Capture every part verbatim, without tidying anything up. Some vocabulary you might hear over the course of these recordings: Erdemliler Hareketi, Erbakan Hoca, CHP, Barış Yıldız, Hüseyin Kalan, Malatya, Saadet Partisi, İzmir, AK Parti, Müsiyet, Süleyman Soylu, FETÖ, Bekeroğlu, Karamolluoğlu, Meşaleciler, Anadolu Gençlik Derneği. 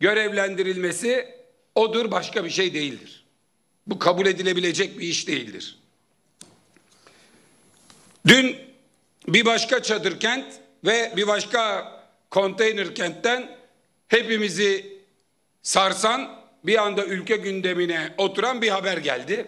Görevlendirilmesi odur, başka bir şey değildir. Bu kabul edilebilecek bir iş değildir. Dün bir başka çadır kent ve bir başka konteyner kentten hepimizi sarsan, bir anda ülke gündemine oturan bir haber geldi.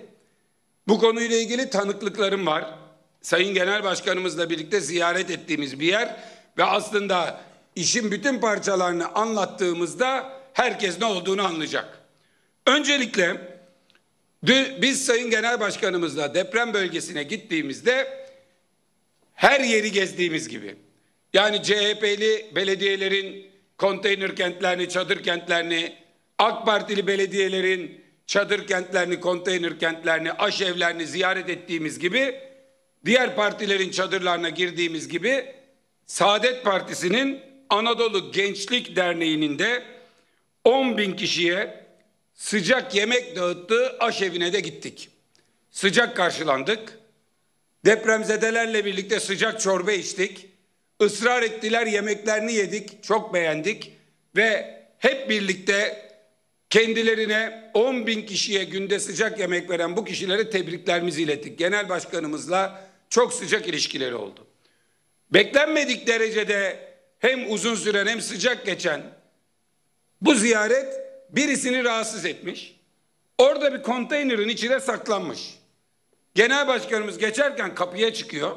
Bu konuyla ilgili tanıklıklarım var. Sayın Genel Başkanımızla birlikte ziyaret ettiğimiz bir yer ve aslında İşin bütün parçalarını anlattığımızda herkes ne olduğunu anlayacak. Öncelikle biz Sayın Genel Başkanımızla deprem bölgesine gittiğimizde her yeri gezdiğimiz gibi, yani C H P'li belediyelerin konteyner kentlerini, çadır kentlerini, AK Partili belediyelerin çadır kentlerini, konteyner kentlerini, aşevlerini ziyaret ettiğimiz gibi, diğer partilerin çadırlarına girdiğimiz gibi, Saadet Partisi'nin Anadolu Gençlik Derneği'nin de on bin kişiye sıcak yemek dağıttığı aşevine de gittik. Sıcak karşılandık. Depremzedelerle birlikte sıcak çorba içtik. Israr ettiler, yemeklerini yedik. Çok beğendik. Ve hep birlikte kendilerine, on bin kişiye günde sıcak yemek veren bu kişilere tebriklerimizi ilettik. Genel Başkanımızla çok sıcak ilişkileri oldu. Beklenmedik derecede hem uzun süren hem sıcak geçen bu ziyaret birisini rahatsız etmiş. Orada bir konteynerin içine saklanmış. Genel Başkanımız geçerken kapıya çıkıyor.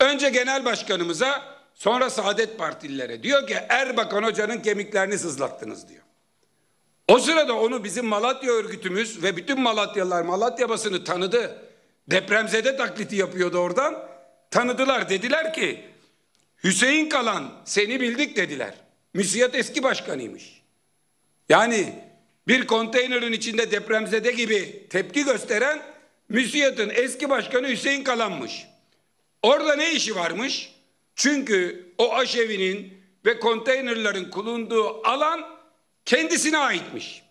Önce Genel Başkanımıza, sonra Saadet Partililere diyor ki Erbakan Hoca'nın kemiklerini sızlattınız diyor. O sırada onu bizim Malatya örgütümüz ve bütün Malatyalılar, Malatya basını tanıdı. Depremzede taklidi yapıyordu oradan. Tanıdılar, dediler ki Hüseyin Kalan, seni bildik dediler. Müsiyet eski başkanıymış. Yani bir konteynerin içinde depremzede gibi tepki gösteren Müsiyet'in eski başkanı Hüseyin Kalan'mış. Orada ne işi varmış? Çünkü o aşevinin ve konteynerlerin kullandığı alan kendisine aitmiş.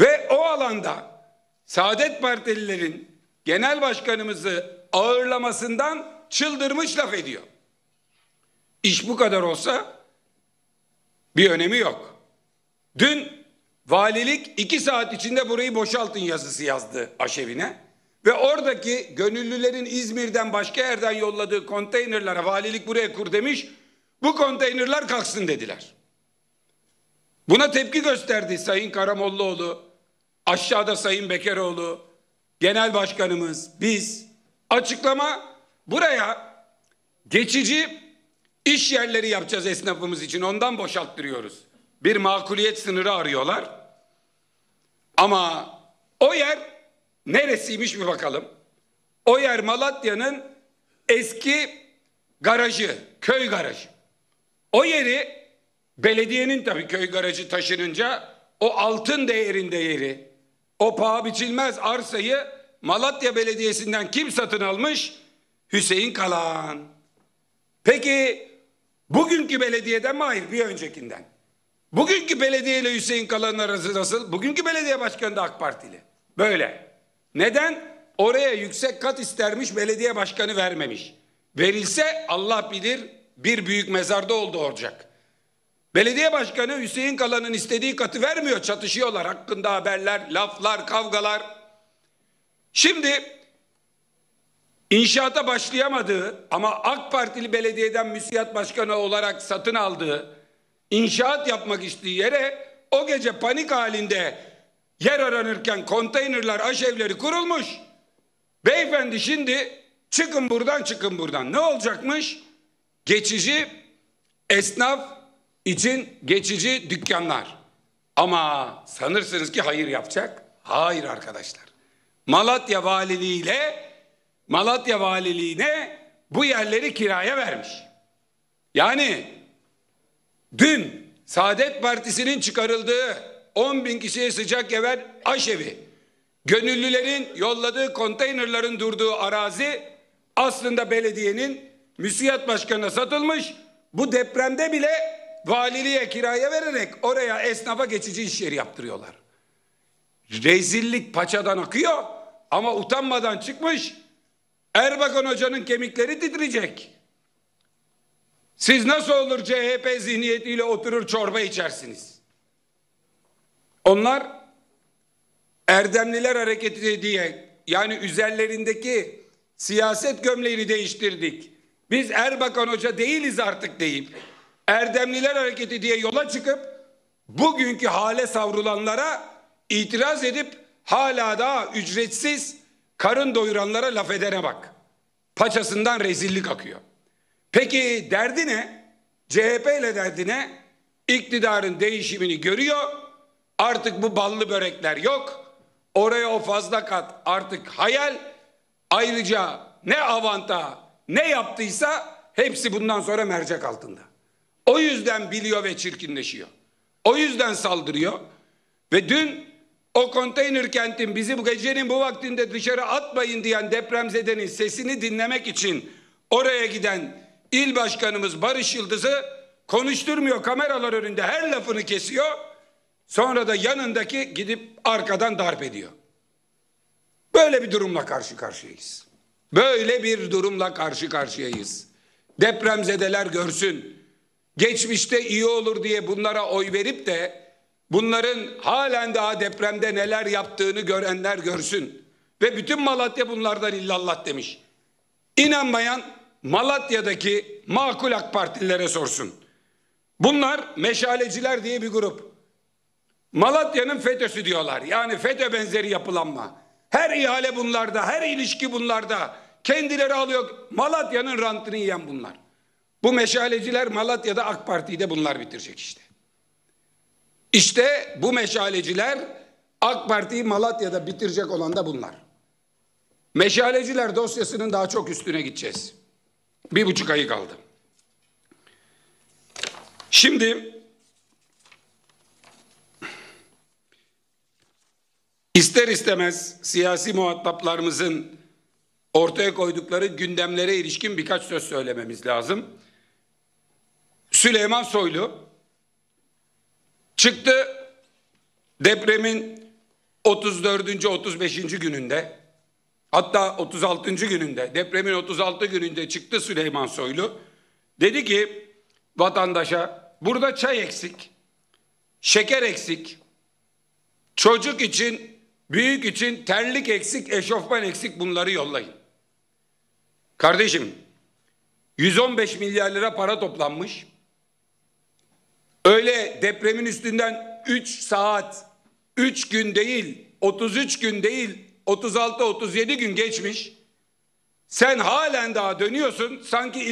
Ve o alanda Saadet Partililerin Genel Başkanımızı ağırlamasından çıldırmış, laf ediyor. İş bu kadar olsa bir önemi yok. Dün valilik iki saat içinde burayı boşaltın yazısı yazdı aşevine ve oradaki gönüllülerin İzmir'den başka yerden yolladığı konteynerlere valilik buraya kur demiş, bu konteynerler kalksın dediler. Buna tepki gösterdi Sayın Karamolluoğlu, aşağıda Sayın Bekeroğlu, Genel Başkanımız, biz. Açıklama: buraya geçici İş yerleri yapacağız esnafımız için, ondan boşalttırıyoruz. Bir makuliyet sınırı arıyorlar. Ama o yer neresiymiş bir bakalım. O yer Malatya'nın eski garajı, köy garajı. O yeri belediyenin, tabii köy garajı taşınınca o altın değerinde yeri, o paha biçilmez arsayı Malatya Belediyesi'nden kim satın almış? Hüseyin Kalan. Peki bugünkü belediyeden mi? Hayır, bir öncekinden. Bugünkü belediye ile Hüseyin Kalan'ın arası nasıl? Bugünkü belediye başkanı da AK Partili. Böyle. Neden? Oraya yüksek kat istermiş, belediye başkanı vermemiş. Verilse Allah bilir bir büyük mezarda oldu olacak. Belediye başkanı Hüseyin Kalan'ın istediği katı vermiyor. Çatışıyorlar, hakkında haberler, laflar, kavgalar. Şimdi İnşaata başlayamadığı ama AK Partili belediyeden müsiyat başkanı olarak satın aldığı, inşaat yapmak istediği yere o gece panik halinde yer aranırken konteynerler, aşevleri kurulmuş. Beyefendi şimdi çıkın buradan, çıkın buradan. Ne olacakmış? Geçici esnaf için geçici dükkanlar. Ama sanırsınız ki hayır yapacak. Hayır arkadaşlar. Malatya Valiliği ile Malatya Valiliğine bu yerleri kiraya vermiş. Yani dün Saadet Partisi'nin çıkarıldığı on bin kişiye sıcak yever aşevi, gönüllülerin yolladığı konteynerların durduğu arazi aslında belediyenin müsiyat başkanına satılmış. Bu depremde bile valiliğe kiraya vererek oraya esnafa geçici iş yeri yaptırıyorlar. Rezillik paçadan akıyor ama utanmadan çıkmış. Erbakan Hoca'nın kemikleri titriyecek. Siz nasıl olur C H P zihniyetiyle oturur çorba içersiniz? Onlar Erdemliler Hareketi diye, yani üzerlerindeki siyaset gömleğini değiştirdik, biz Erbakan Hoca değiliz artık deyip Erdemliler Hareketi diye yola çıkıp bugünkü hale savrulanlara itiraz edip hala daha ücretsiz karın doyuranlara laf edene bak. Paçasından rezillik akıyor. Peki derdi ne? C H P ile derdi ne? İktidarın değişimini görüyor. Artık bu ballı börekler yok. Oraya o fazla kat artık hayal. Ayrıca ne avanta ne yaptıysa hepsi bundan sonra mercek altında. O yüzden biliyor ve çirkinleşiyor. O yüzden saldırıyor. Ve dün o konteyner kentin bizi bu gecenin bu vaktinde dışarı atmayın diyen depremzedenin sesini dinlemek için oraya giden il başkanımız Barış Yıldız'ı konuşturmuyor, kameralar önünde her lafını kesiyor. Sonra da yanındaki gidip arkadan darp ediyor. Böyle bir durumla karşı karşıyayız. Böyle bir durumla karşı karşıyayız. Depremzedeler görsün. Geçmişte iyi olur diye bunlara oy verip de bunların halen daha depremde neler yaptığını görenler görsün. Ve bütün Malatya bunlardan illallah demiş. İnanmayan Malatya'daki makul AK Partililere sorsun. Bunlar meşaleciler diye bir grup. Malatya'nın FETÖ'sü diyorlar. Yani FETÖ benzeri yapılanma. Her ihale bunlarda, her ilişki bunlarda. Kendileri alıyor. Malatya'nın rantını yiyen bunlar. Bu meşaleciler Malatya'da AK Parti'yi de bunlar bitirecek işte. İşte bu meşaleciler AK Parti'yi Malatya'da bitirecek olan da bunlar. Meşaleciler dosyasının daha çok üstüne gideceğiz. Bir buçuk ayı kaldı. Şimdi ister istemez siyasi muhataplarımızın ortaya koydukları gündemlere ilişkin birkaç söz söylememiz lazım. Süleyman Soylu çıktı depremin otuz dördüncü otuz beşinci gününde, hatta otuz altıncı gününde, depremin otuz altı gününde çıktı Süleyman Soylu. Dedi ki vatandaşa, burada çay eksik, şeker eksik, çocuk için, büyük için terlik eksik, eşofman eksik, bunları yollayın. Kardeşim, yüz on beş milyar lira para toplanmış. Öyle depremin üstünden üç saat, üç gün değil, otuz üç gün değil, otuz altı otuz yedi gün geçmiş. Sen halen daha dönüyorsun sanki